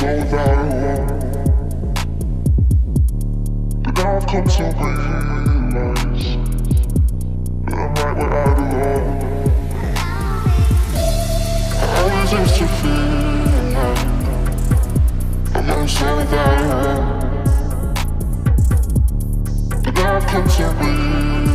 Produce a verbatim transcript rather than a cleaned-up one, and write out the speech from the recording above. so valuable. But now I've come to realize that I'm right where I belong. I always used to feel like I'm so valuable. But now I've come to realize